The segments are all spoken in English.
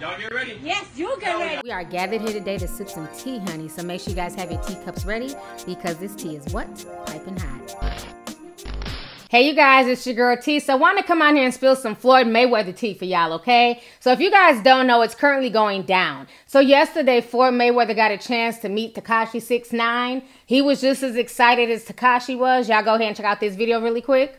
Y'all get ready? Yes, you get ready. We are gathered here today to sip some tea, honey. So make sure you guys have your teacups ready because this tea is what? Piping hot. Hey, you guys, it's your girl T. So I want to come on here and spill some Floyd Mayweather tea for y'all, okay? So if you guys don't know, it's currently going down. So yesterday, Floyd Mayweather got a chance to meet Tekashi 69. He was just as excited as Tekashi was. Y'all go ahead and check out this video really quick.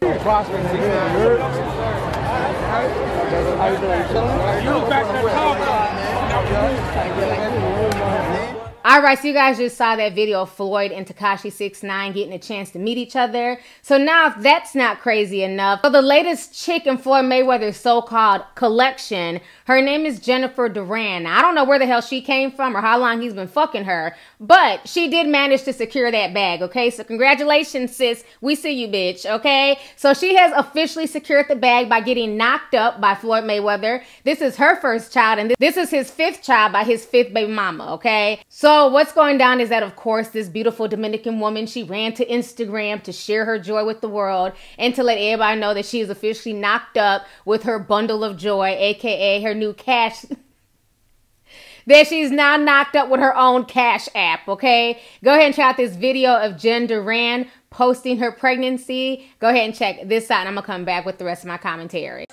All right, so you guys just saw that video of Floyd and Tekashi 69 getting a chance to meet each other. So now if that's not crazy enough, so the latest chick in Floyd Mayweather's so-called collection, her name is Jennifer Duran. Now, I don't know where the hell she came from or how long he's been fucking her, but she did manage to secure that bag, okay? So congratulations, sis. We see you, bitch, okay? So she has officially secured the bag by getting knocked up by Floyd Mayweather. This is her first child, and this is his fifth child by his fifth baby mama, okay? So what's going down is that, of course, this beautiful Dominican woman, she ran to Instagram to share her joy with the world and to let everybody know that she is officially knocked up with her bundle of joy, aka her new cash. That she's now knocked up with her own cash app, okay? Go ahead and check out this video of Jen Duran posting her pregnancy. Go ahead and check this out, and I'm gonna come back with the rest of my commentary.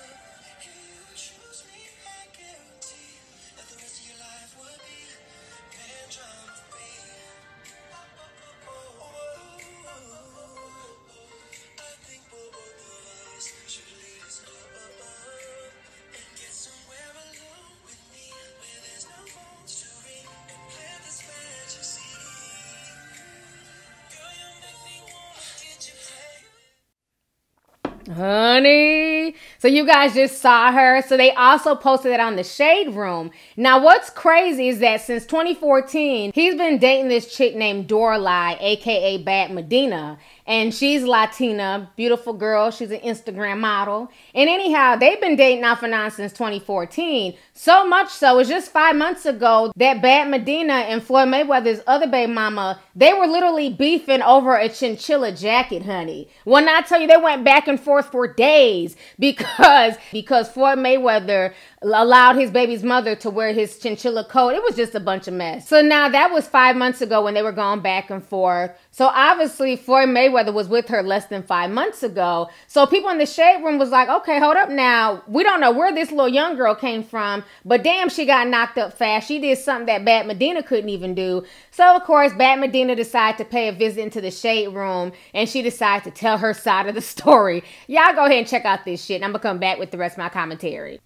Honey, so you guys just saw her. So they also posted that on the Shade Room. Now what's crazy is that since 2014 he's been dating this chick named Dorlie, aka Bad Medina, and she's Latina, beautiful girl. She's an Instagram model, and anyhow they've been dating off and on since 2014, so much so it's just 5 months ago that Bad Medina and Floyd Mayweather's other baby mama, they were literally beefing over a chinchilla jacket, honey. When I tell you they went back and forth for days because Floyd Mayweather allowed his baby's mother to wear his chinchilla coat. It was just a bunch of mess. So now that was 5 months ago when they were going back and forth. So obviously Floyd Mayweather was with her less than 5 months ago. So people in the Shade Room was like, okay, hold up now. We don't know where this little young girl came from, but damn, she got knocked up fast. She did something that Bad Medina couldn't even do. So of course, Bad Medina decided to pay a visit into the Shade Room, and she decided to tell her side of the story. Y'all go ahead and check out this shit, and I'm gonna come back with the rest of my commentary.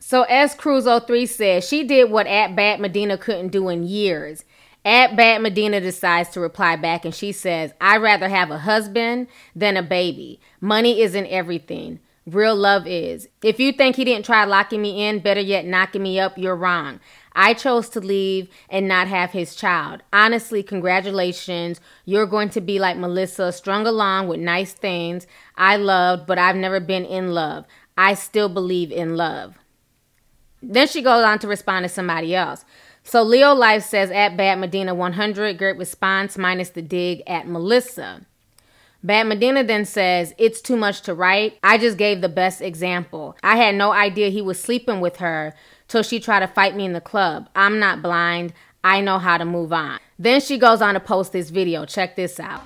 So as Cruz03 says, she did what at Bad Medina couldn't do in years. At Bad Medina decides to reply back, and she says, I'd rather have a husband than a baby. Money isn't everything. Real love is. If you think he didn't try locking me in, better yet knocking me up, you're wrong. I chose to leave and not have his child. Honestly, congratulations. You're going to be like Melissa, strung along with nice things. I loved, but I've never been in love. I still believe in love. Then she goes on to respond to somebody else. So Leo Life says, at Bad Medina 100, great response minus the dig at Melissa. Bad Medina then says, it's too much to write. I just gave the best example. I had no idea he was sleeping with her till she tried to fight me in the club. I'm not blind. I know how to move on. Then she goes on to post this video. Check this out.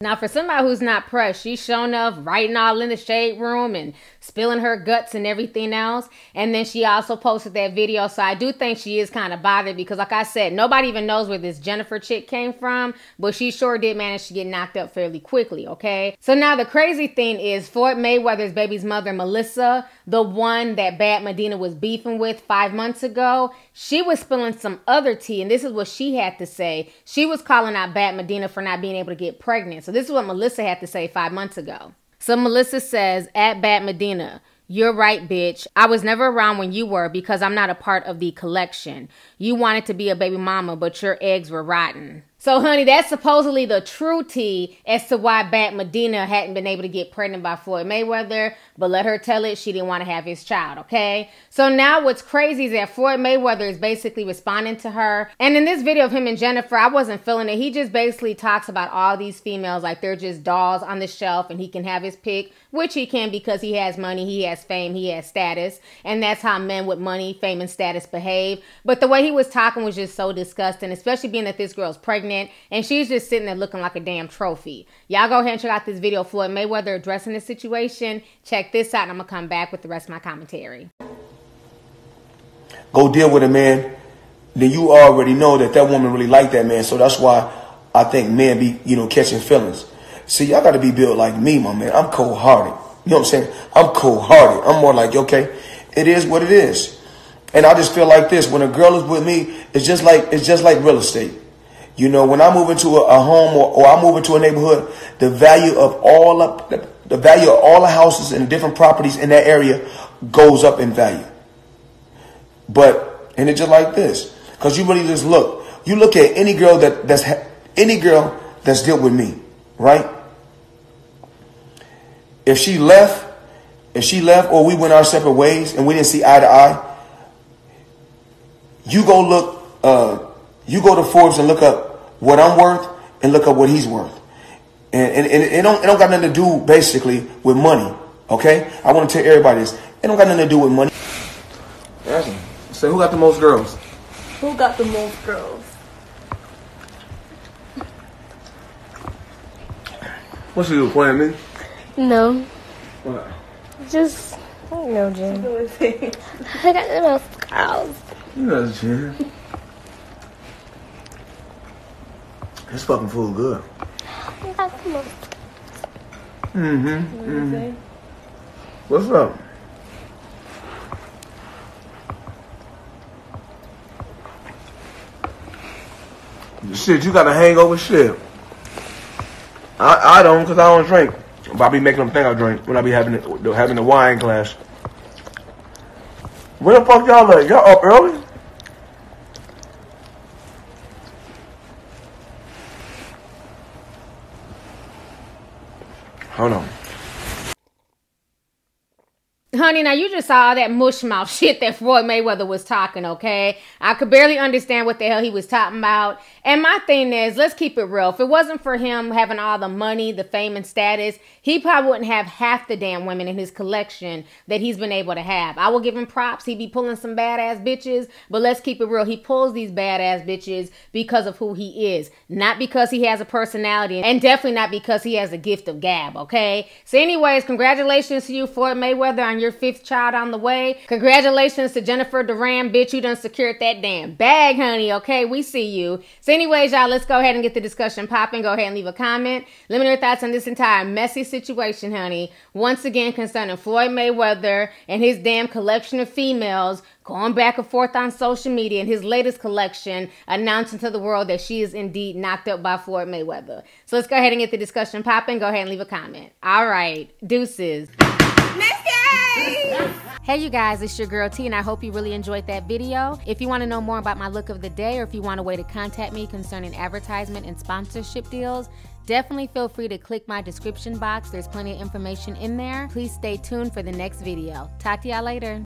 Now, for somebody who's not pressed, she's shown up writing all in the Shade Room and spilling her guts and everything else. And then she also posted that video. So I do think she is kind of bothered because, like I said, nobody even knows where this Jennifer chick came from, but she sure did manage to get knocked up fairly quickly, okay? So now the crazy thing is Floyd Mayweather's baby's mother, Melissa, the one that Bad Medina was beefing with 5 months ago, she was spilling some other tea, and this is what she had to say. She was calling out Bad Medina for not being able to get pregnant. So this is what Melissa had to say 5 months ago. So Melissa says, at Bad Medina, you're right, bitch. I was never around when you were because I'm not a part of the collection. You wanted to be a baby mama, but your eggs were rotten. So, honey, that's supposedly the true tea as to why Bad Medina hadn't been able to get pregnant by Floyd Mayweather. But let her tell it, she didn't want to have his child, okay? So now what's crazy is that Floyd Mayweather is basically responding to her. And in this video of him and Jennifer, I wasn't feeling it. He just basically talks about all these females like they're just dolls on the shelf and he can have his pick, which he can because he has money, he has fame, he has status. And that's how men with money, fame, and status behave. But the way he was talking was just so disgusting, especially being that this girl's pregnant. And she's just sitting there looking like a damn trophy. Y'all go ahead and check out this video of Floyd Mayweather addressing this situation. Check this out and I'm going to come back with the rest of my commentary. Go deal with a man. Then you already know that that woman really liked that man. So that's why I think men be, you know, catching feelings. See, y'all got to be built like me, my man. I'm cold-hearted. You know what I'm saying? I'm cold-hearted. I'm more like, okay, it is what it is. And I just feel like this. When a girl is with me, it's just like real estate. You know, when I move into a home or I move into a neighborhood, the value of all the houses and different properties in that area goes up in value. But, and it's just like this, because you really just look. You look at any girl that's dealt with me, right? If she left or we went our separate ways and we didn't see eye to eye, you go look, you go to Forbes and look up what I'm worth and look up what he's worth. And it don't got nothing to do basically with money. Okay? I want to tell everybody this. It don't got nothing to do with money. So who got the most girls? Who got the most girls? What's she doing, playing me? No. What? Just, I don't know, Jen. I got the most girls. You know, Jen. This fucking food good. Mm-hmm. What's up? Shit, you got a hangover? Shit. I don't, because I don't drink. But I be making them think I drink when I be having the wine class. Where the fuck y'all at? Y'all up early? Hold on. Honey, now you just saw all that mush mouth shit that Floyd Mayweather was talking, okay? I could barely understand what the hell he was talking about. And my thing is, let's keep it real. If it wasn't for him having all the money, the fame, and status, he probably wouldn't have half the damn women in his collection that he's been able to have. I will give him props. He'd be pulling some badass bitches. But let's keep it real. He pulls these badass bitches because of who he is. Not because he has a personality. And definitely not because he has a gift of gab, okay? So anyways, congratulations to you, Floyd Mayweather, on your 5th child on the way. Congratulations to Jennifer Duran, bitch. You done secured that damn bag, honey. Okay, we see you. So anyways, y'all, let's go ahead and get the discussion popping. Go ahead and leave a comment. Let me know your thoughts on this entire messy situation, honey. Once again, concerning Floyd Mayweather and his damn collection of females going back and forth on social media and his latest collection announcing to the world that she is indeed knocked up by Floyd Mayweather. So let's go ahead and get the discussion popping. Go ahead and leave a comment. All right, deuces. Hey you guys, it's your girl T and I hope you really enjoyed that video. If you want to know more about my look of the day or if you want a way to contact me concerning advertisement and sponsorship deals, definitely feel free to click my description box. There's plenty of information in there. Please stay tuned for the next video. Talk to y'all later.